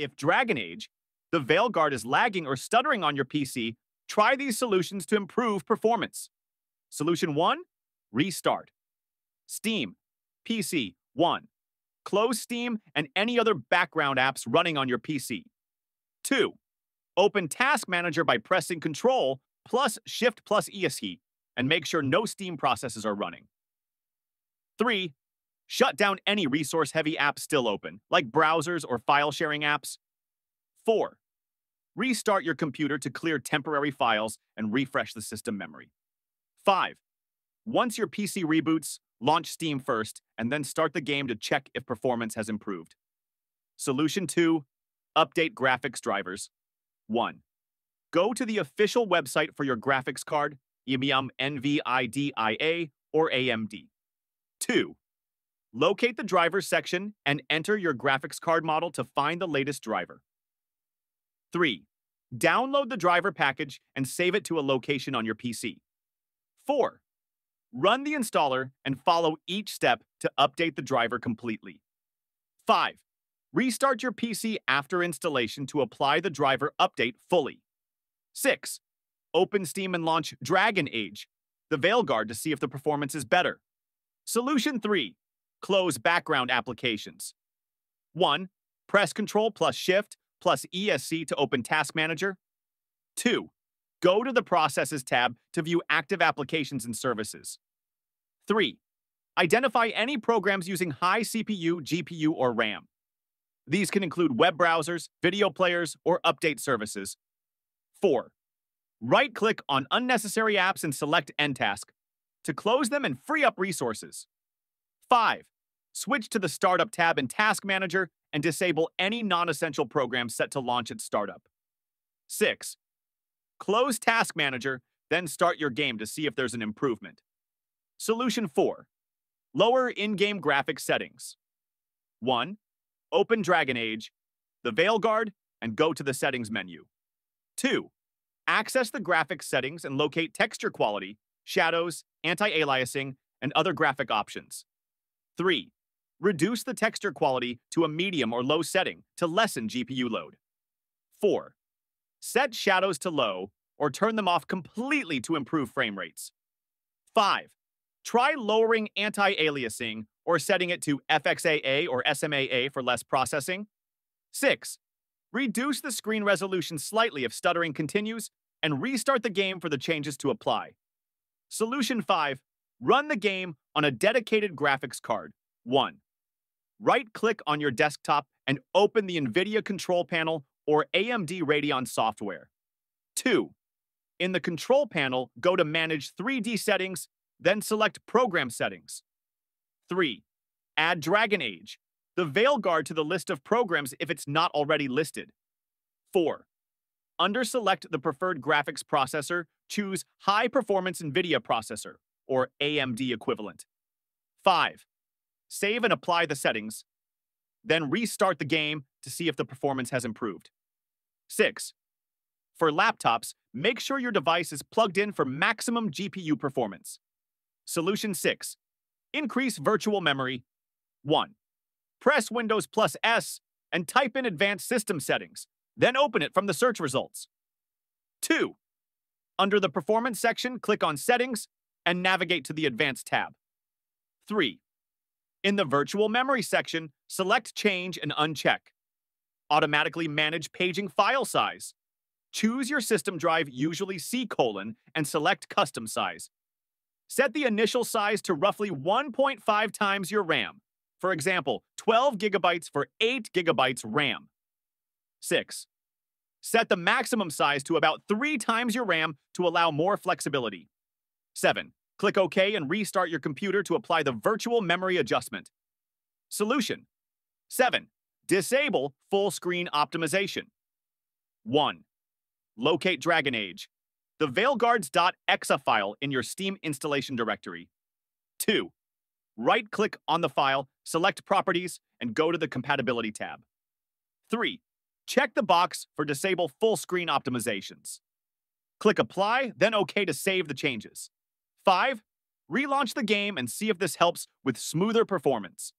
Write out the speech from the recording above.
if Dragon Age, the Veilguard is lagging or stuttering on your PC, try these solutions to improve performance. Solution 1. Restart. Steam. PC. 1. Close Steam and any other background apps running on your PC. 2. Open Task Manager by pressing Ctrl plus Shift plus ESC and make sure no Steam processes are running. 3. Shut down any resource-heavy apps still open, like browsers or file-sharing apps. 4. Restart your computer to clear temporary files and refresh the system memory. 5. Once your PC reboots, launch Steam first, and then start the game to check if performance has improved. Solution 2. Update graphics drivers. 1. Go to the official website for your graphics card, NVIDIA or AMD. 2. Locate the drivers section and enter your graphics card model to find the latest driver. 3. Download the driver package and save it to a location on your PC. 4. Run the installer and follow each step to update the driver completely. 5. Restart your PC after installation to apply the driver update fully. 6. Open Steam and launch Dragon Age: The Veilguard to see if the performance is better. Solution 3. Close background applications. 1. Press Ctrl plus Shift plus ESC to open Task Manager. 2. Go to the Processes tab to view active applications and services. 3. Identify any programs using high CPU, GPU, or RAM. These can include web browsers, video players, or update services. 4. Right-click on unnecessary apps and select End Task to close them and free up resources. 5. Switch to the Startup tab in Task Manager and disable any non-essential programs set to launch at startup. 6. Close Task Manager, then start your game to see if there's an improvement. Solution 4. Lower in-game graphics settings. 1. Open Dragon Age, the Veilguard, and go to the Settings menu. 2. Access the graphics settings and locate texture quality, shadows, anti-aliasing, and other graphic options. 3. Reduce the texture quality to a medium or low setting to lessen GPU load. 4. Set shadows to low or turn them off completely to improve frame rates. 5. Try lowering anti-aliasing or setting it to FXAA or SMAA for less processing. 6. Reduce the screen resolution slightly if stuttering continues and restart the game for the changes to apply. Solution 5. Run the game on a dedicated graphics card. 1. Right-click on your desktop and open the NVIDIA control panel or AMD Radeon software. 2. In the control panel, go to Manage 3D Settings, then select Program Settings. 3. Add Dragon Age, the Veilguard to the list of programs if it's not already listed. 4. Under-select the preferred graphics processor, choose High-Performance NVIDIA Processor, or AMD equivalent. 5. Save and apply the settings, then restart the game to see if the performance has improved. 6. For laptops, make sure your device is plugged in for maximum GPU performance. Solution 6. Increase virtual memory. 1. Press Windows plus S and type in Advanced System Settings, then open it from the search results. 2. Under the Performance section, click on Settings and navigate to the Advanced tab. 3. In the Virtual Memory section, select Change and uncheck. Automatically manage paging file size. Choose your system drive, usually C:, and select Custom Size. Set the initial size to roughly 1.5 times your RAM. For example, 12 gigabytes for 8 gigabytes RAM. 6. Set the maximum size to about 3 times your RAM to allow more flexibility. 7. Click OK and restart your computer to apply the virtual memory adjustment. Solution 7. Disable full screen optimization. 1. Locate Dragon Age, the Veilguard's.exe file in your Steam installation directory. 2. Right-click on the file, select Properties, and go to the Compatibility tab. 3. Check the box for Disable Full Screen Optimizations. Click Apply, then OK to save the changes. 5. Relaunch the game and see if this helps with smoother performance.